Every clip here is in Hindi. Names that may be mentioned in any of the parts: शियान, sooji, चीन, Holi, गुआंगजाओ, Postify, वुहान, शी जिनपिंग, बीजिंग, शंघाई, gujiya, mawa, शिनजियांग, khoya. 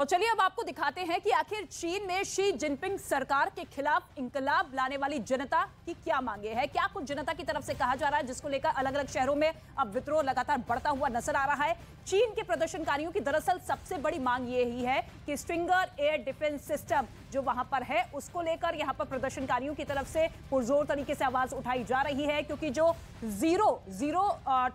और चलिए अब आपको दिखाते हैं कि आखिर चीन में शी जिनपिंग सरकार के खिलाफ इंकलाब लाने वाली जनता की क्या मांगे हैं, क्या कुछ जनता की तरफ से कहा जा रहा है, जिसको लेकर अलग अलग शहरों में अब विद्रोह लगातार बढ़ता हुआ नजर आ रहा है। चीन के प्रदर्शनकारियों की दरअसल सबसे बड़ी मांग यही है कि स्ट्रिंगर एयर डिफेंस सिस्टम जो वहां पर है उसको लेकर यहां पर प्रदर्शनकारियों की तरफ से पुरजोर तरीके से आवाज उठाई जा रही है, क्योंकि जो जीरो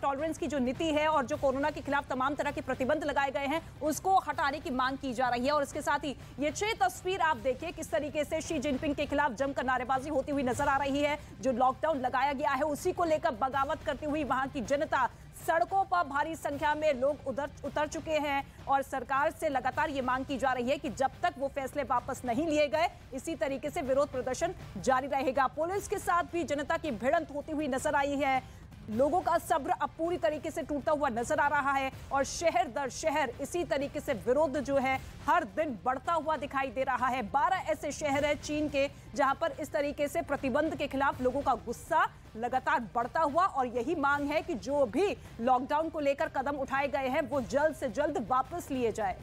टॉलरेंस की जो नीति है और जो कोरोना के खिलाफ तमाम तरह के प्रतिबंध लगाए गए हैं उसको हटाने की मांग की जा रही है। और इसके साथ ही ये 6 तस्वीर आप देखिए किस तरीके से शी जिनपिंग के खिलाफ जमकर नारेबाजी होती हुई नजर आ रही है। जो लॉकडाउन लगाया गया है उसी को लेकर बगावत करती हुई वहां की जनता, सड़कों पर भारी संख्या में लोग उतर चुके हैं और सरकार से लगातार ये मांग की जा रही है कि जब तक वो फैसले वापस नहीं लिए गए इसी तरीके से विरोध प्रदर्शन जारी रहेगा। पुलिस के साथ भी जनता की भिड़ंत होती हुई नजर आई है, लोगों का सब्र अब पूरी तरीके से टूटता हुआ नजर आ रहा है और शहर दर शहर इसी तरीके से विरोध जो है हर दिन बढ़ता हुआ दिखाई दे रहा है। 12 ऐसे शहर हैं चीन के जहां पर इस तरीके से प्रतिबंध के खिलाफ लोगों का गुस्सा लगातार बढ़ता हुआ और यही मांग है कि जो भी लॉकडाउन को लेकर कदम उठाए गए हैं वो जल्द से जल्द वापस लिए जाए।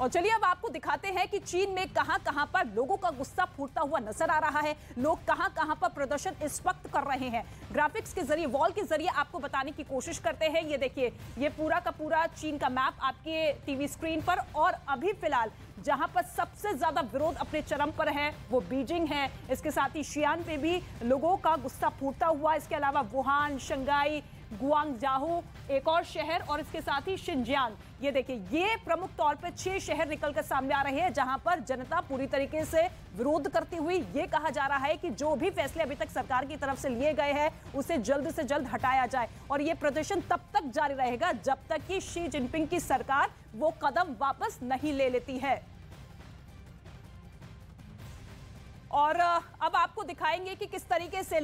और चलिए अब आपको दिखाते हैं कि चीन में कहां-कहां पर लोगों का गुस्सा फूटता हुआ नजर आ रहा है, लोग कहां-कहां पर प्रदर्शन इस वक्त कर रहे हैं। ग्राफिक्स के जरिए, वॉल के जरिए आपको बताने की कोशिश करते हैं। ये देखिए, ये पूरा का पूरा चीन का मैप आपके टीवी स्क्रीन पर। और अभी फिलहाल जहां पर सबसे ज्यादा विरोध अपने चरम पर है वो बीजिंग है, इसके साथ ही शियान पे भी लोगों का गुस्सा फूटता हुआ, इसके अलावा वुहान, शंघाई, गुआंगजाओ एक और शहर और इसके साथ ही शिनजियांग। ये देखिए, ये प्रमुख तौर पर 6 शहर निकलकर सामने आ रहे हैं जहां पर जनता पूरी तरीके से विरोध करती हुई ये कहा जा रहा है कि जो भी फैसले अभी तक सरकार की तरफ से लिए गए हैं उसे जल्द से जल्द हटाया जाए और ये प्रदर्शन तब तक जारी रहेगा जब तक कि शी जिनपिंग की सरकार वो कदम वापस नहीं ले लेती है। और अब आपको दिखाएंगे कि किस तरीके से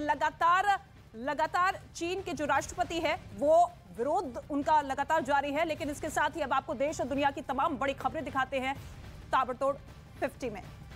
लगातार चीन के जो राष्ट्रपति है वो विरोध उनका लगातार जारी है। लेकिन इसके साथ ही अब आपको देश और दुनिया की तमाम बड़ी खबरें दिखाते हैं ताबड़तोड़ 50 में।